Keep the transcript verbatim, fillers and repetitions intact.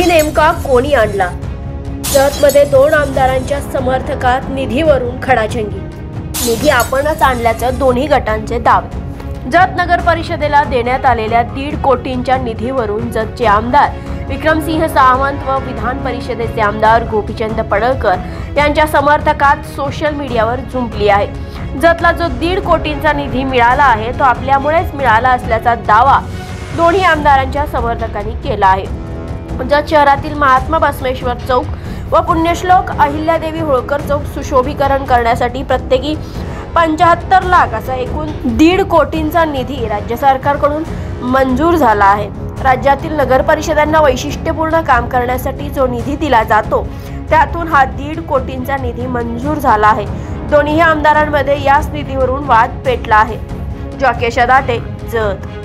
निधी नेमका कोणी आणला? जतमध्ये दोन आमदारांच्या समर्थकात निधीवरून खडाजंगी, निधी आपणच आणल्याचं दोन्ही गटांचे दावे। जत नगर परिषदेला देण्यात आलेल्या दीड कोटींच्या निधीवरून जतचे आमदार विक्रमसिंह सावंत व विधान परिषदेचे आमदार गोपीचंद पडळकर यांच्या समर्थकात सोशल मीडियावर झुंपली आहे। जतला जो दीड कोटींचा निधी मिळाला आहे तो आपल्यामुळेच मिळाला असल्याचा दावा दोन्ही आमदारांच्या समर्थकांनी केला आहे। जत शहरातील महात्मा बसवेश्वर चौक व पुण्यश्लोक अहिल्यादेवी होळकर चौक सुशोभीकरण करण्यासाठी प्रत्येकी पंचाहत्तर लाख असा एकूण दीड कोटींचा निधी राज्य सरकारकडून मंजूर झाला आहे। राज्यातील नगर परिषदांना वैशिष्ट्यपूर्ण काम करण्यासाठी जो निधी दिला जातो त्यातून हा दीड कोटींचा निधी मंजूर झाला आहे। दोन्ही आमदारांमध्ये याच निधीवरून वाद पेटला आहे। जोकेश दाटे, जत।